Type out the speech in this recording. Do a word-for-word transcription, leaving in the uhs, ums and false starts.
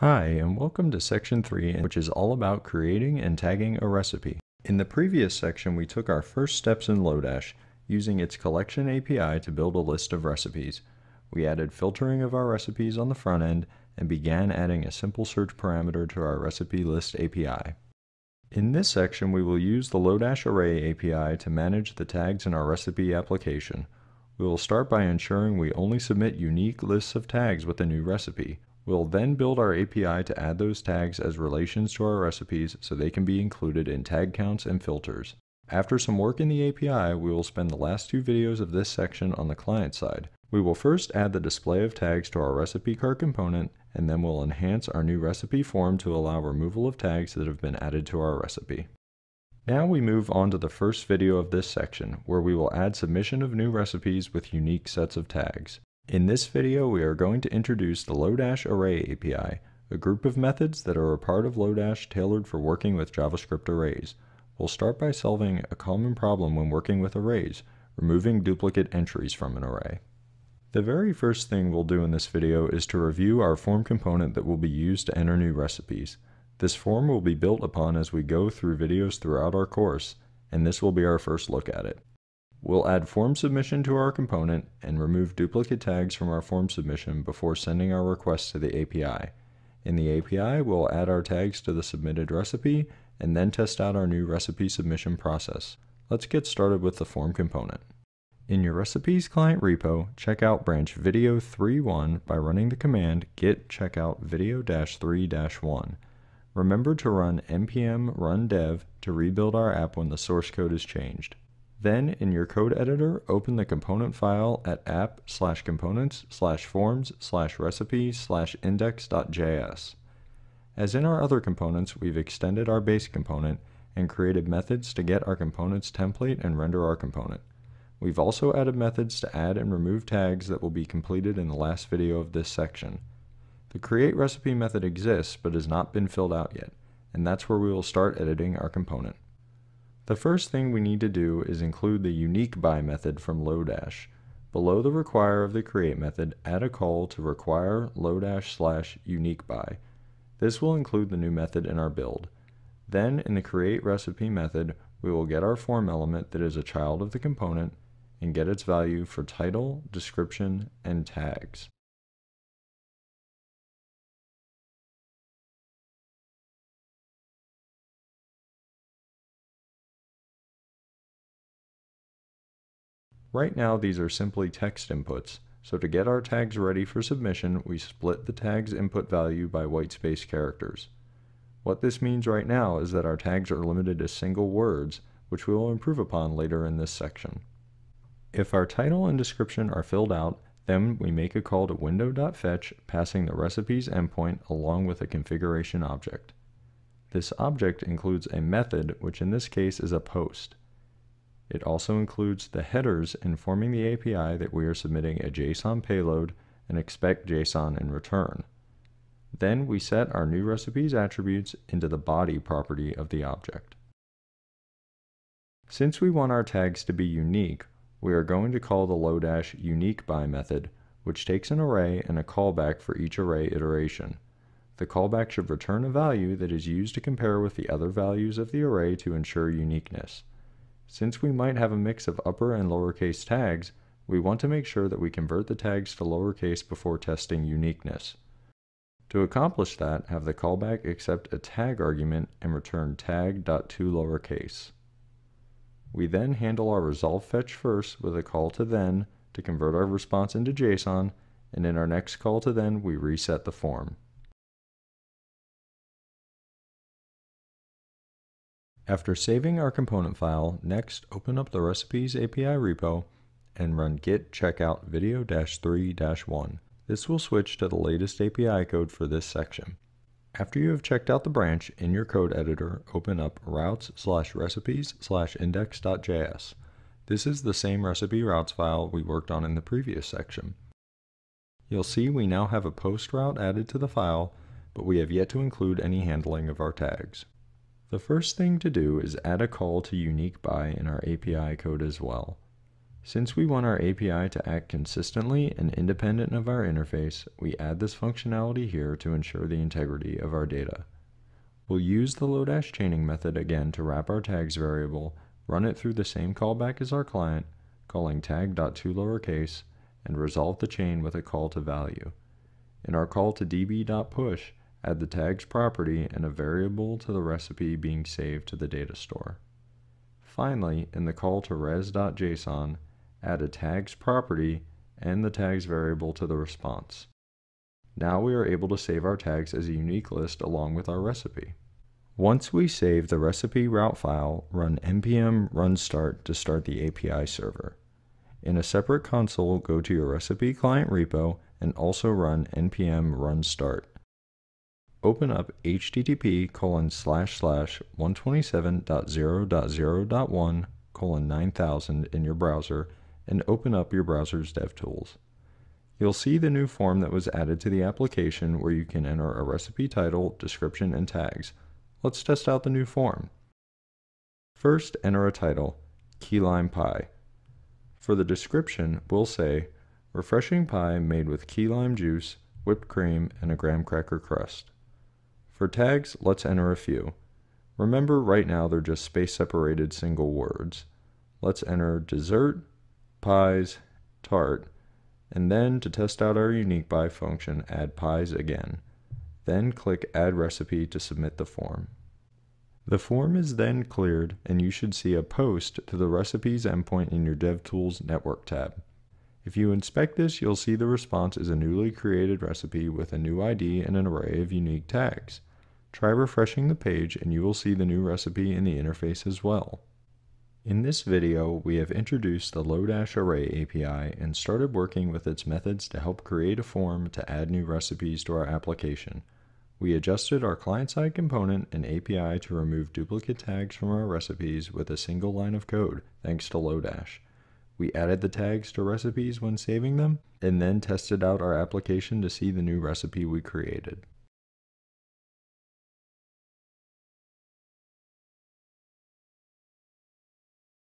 Hi, and welcome to section three, which is all about creating and tagging a recipe. In the previous section, we took our first steps in Lodash, using its Collection A P I to build a list of recipes. We added filtering of our recipes on the front end, and began adding a simple search parameter to our recipe list A P I. In this section, we will use the Lodash Array A P I to manage the tags in our recipe application. We will start by ensuring we only submit unique lists of tags with a new recipe. We'll then build our A P I to add those tags as relations to our recipes so they can be included in tag counts and filters. After some work in the A P I, we will spend the last two videos of this section on the client side. We will first add the display of tags to our recipe cart component, and then we'll enhance our new recipe form to allow removal of tags that have been added to our recipe. Now we move on to the first video of this section, where we will add submission of new recipes with unique sets of tags. In this video, we are going to introduce the Lodash Array A P I, a group of methods that are a part of Lodash tailored for working with JavaScript arrays. We'll start by solving a common problem when working with arrays, removing duplicate entries from an array. The very first thing we'll do in this video is to review our form component that will be used to enter new recipes. This form will be built upon as we go through videos throughout our course, and this will be our first look at it. We'll add form submission to our component and remove duplicate tags from our form submission before sending our request to the A P I. In the A P I, we'll add our tags to the submitted recipe and then test out our new recipe submission process. Let's get started with the form component. In your recipes client repo, check out branch video three one by running the command git checkout video three one. Remember to run npm run dev to rebuild our app when the source code is changed. Then, in your code editor, open the component file at app slash components slash forms slash recipe slash index.js. As in our other components, we've extended our base component and created methods to get our component's template and render our component. We've also added methods to add and remove tags that will be completed in the last video of this section. The create recipe method exists but has not been filled out yet, and that's where we will start editing our component. The first thing we need to do is include the unique by method from Lodash. Below the require of the create method, add a call to require Lodash slash unique by. This will include the new method in our build. Then in the create recipe method, we will get our form element that is a child of the component and get its value for title, description, and tags. Right now, these are simply text inputs, so to get our tags ready for submission, we split the tag's input value by whitespace characters. What this means right now is that our tags are limited to single words, which we will improve upon later in this section. If our title and description are filled out, then we make a call to window.fetch, passing the recipe's endpoint along with a configuration object. This object includes a method, which in this case is a post. It also includes the headers informing the A P I that we are submitting a JSON payload and expect JSON in return. Then we set our new recipe's attributes into the body property of the object. Since we want our tags to be unique, we are going to call the Lodash unique by method, which takes an array and a callback for each array iteration. The callback should return a value that is used to compare with the other values of the array to ensure uniqueness. Since we might have a mix of upper and lowercase tags, we want to make sure that we convert the tags to lowercase before testing uniqueness. To accomplish that, have the callback accept a tag argument and return tag.toLowercase. We then handle our resolve fetch first with a call to then to convert our response into JSON, and in our next call to then, we reset the form. After saving our component file, next open up the recipes A P I repo and run git checkout video three one. This will switch to the latest A P I code for this section. After you have checked out the branch, in your code editor, open up routes slash recipes slash index.js. This is the same recipe routes file we worked on in the previous section. You'll see we now have a post route added to the file, but we have yet to include any handling of our tags. The first thing to do is add a call to unique by in our A P I code as well. Since we want our A P I to act consistently and independent of our interface, we add this functionality here to ensure the integrity of our data. We'll use the Lodash chaining method again to wrap our tags variable, run it through the same callback as our client, calling tag.toLowerCase, and resolve the chain with a call to value. In our call to db.push, add the tags property and a variable to the recipe being saved to the data store. Finally, in the call to res.json, add a tags property and the tags variable to the response. Now we are able to save our tags as a unique list along with our recipe. Once we save the recipe route file, run npm run start to start the A P I server. In a separate console, go to your recipe client repo and also run npm run start. Open up http colon slash slash one twenty-seven dot zero dot zero dot one colon nine thousand in your browser and open up your browser's DevTools. You'll see the new form that was added to the application where you can enter a recipe title, description, and tags. Let's test out the new form. First, enter a title, Key Lime Pie. For the description, we'll say, refreshing pie made with key lime juice, whipped cream, and a graham cracker crust. For tags, let's enter a few. Remember, right now they're just space-separated single words. Let's enter dessert, pies, tart, and then to test out our unique pie function, add pies again. Then click Add Recipe to submit the form. The form is then cleared, and you should see a post to the recipes endpoint in your DevTools Network tab. If you inspect this, you'll see the response is a newly created recipe with a new I D and an array of unique tags. Try refreshing the page and you will see the new recipe in the interface as well. In this video, we have introduced the Lodash Array A P I and started working with its methods to help create a form to add new recipes to our application. We adjusted our client-side component and A P I to remove duplicate tags from our recipes with a single line of code, thanks to Lodash. We added the tags to recipes when saving them, and then tested out our application to see the new recipe we created.